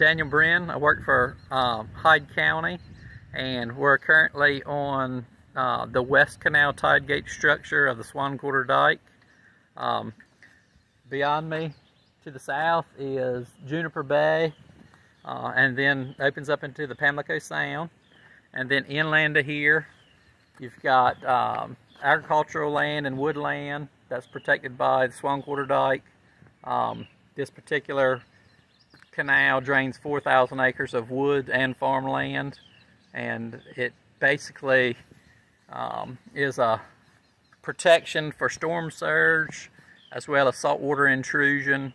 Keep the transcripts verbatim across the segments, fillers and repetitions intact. Daniel Brinn. I work for um, Hyde County, and we're currently on uh, the West Canal Tidegate structure of the Swan Quarter Dike. Um, beyond me to the south is Juniper Bay, uh, and then opens up into the Pamlico Sound. And then inland to here, you've got um, agricultural land and woodland that's protected by the Swan Quarter Dike. Um, this particular canal drains four thousand acres of wood and farmland, and it basically um, is a protection for storm surge as well as saltwater intrusion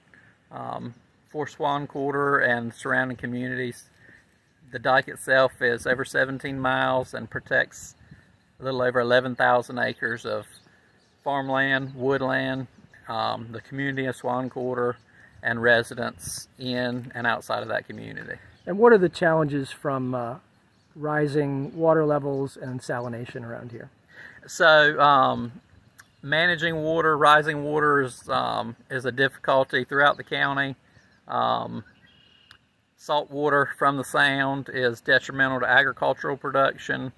um, for Swan Quarter and surrounding communities. The dike itself is over seventeen miles and protects a little over eleven thousand acres of farmland, woodland, um, the community of Swan Quarter, and residents in and outside of that community. And what are the challenges from uh, rising water levels and salination around here? So um, managing water, rising water is, um, is a difficulty throughout the county. Um, salt water from the sound is detrimental to agricultural production.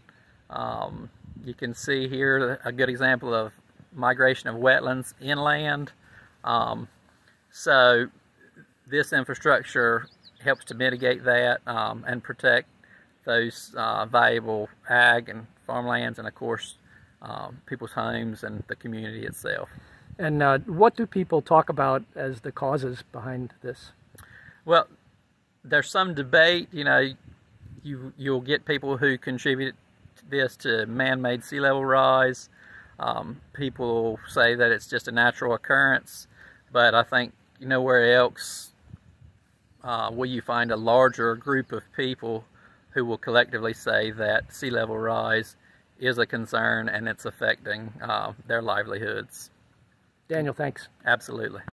Um, you can see here a good example of migration of wetlands inland. Um, So this infrastructure helps to mitigate that um, and protect those uh, valuable ag and farmlands, and of course um, people's homes and the community itself. And uh, what do people talk about as the causes behind this? Well, there's some debate. You know, you, you'll get people who contribute this to man-made sea level rise. Um, people say that it's just a natural occurrence. But I think nowhere else uh, will you find a larger group of people who will collectively say that sea level rise is a concern and it's affecting uh, their livelihoods. Daniel, thanks. Absolutely.